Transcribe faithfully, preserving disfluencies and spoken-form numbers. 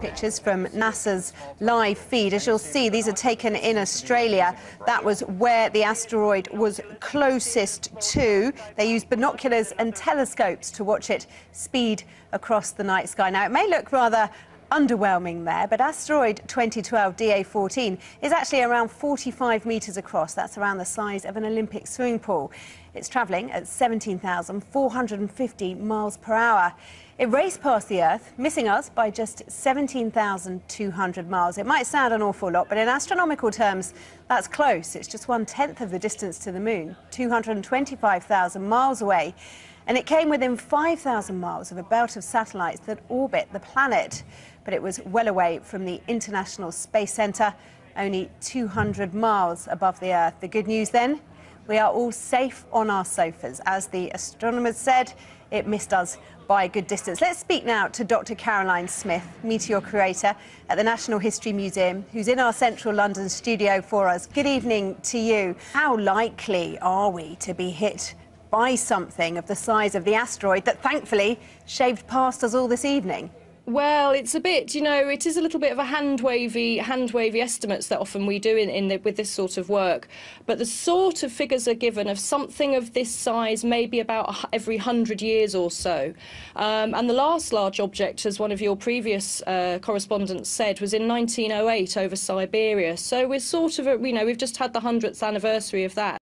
pictures from NASA's live feed. As you'll see, these are taken in Australia. That was where the asteroid was closest to. They used binoculars and telescopes to watch it speed across the night sky. Now, it may look rather underwhelming there, but Asteroid twenty twelve D A fourteen is actually around forty-five metres across. That's around the size of an Olympic swimming pool. It's travelling at seventeen thousand four hundred fifty miles per hour. It raced past the Earth, missing us by just seventeen thousand two hundred miles. It might sound an awful lot, but in astronomical terms, that's close. It's just one-tenth of the distance to the moon, two hundred twenty-five thousand miles away. And it came within five thousand miles of a belt of satellites that orbit the planet. But it was well away from the International Space Centre, only two hundred miles above the Earth. The good news then, we are all safe on our sofas. As the astronomers said, it missed us by a good distance. Let's speak now to Doctor Caroline Smith, meteor curator at the National History Museum, who's in our central London studio for us. Good evening to you. How likely are we to be hit by something of the size of the asteroid that thankfully shaved past us all this evening? Well, it's a bit, you know, it is a little bit of a hand-wavy, hand-wavy estimates that often we do in, in the, with this sort of work. But the sort of figures are given of something of this size, maybe about every hundred years or so. Um, and the last large object, as one of your previous uh, correspondents said, was in nineteen oh eight over Siberia. So we're sort of, a, you know, we've just had the hundredth anniversary of that.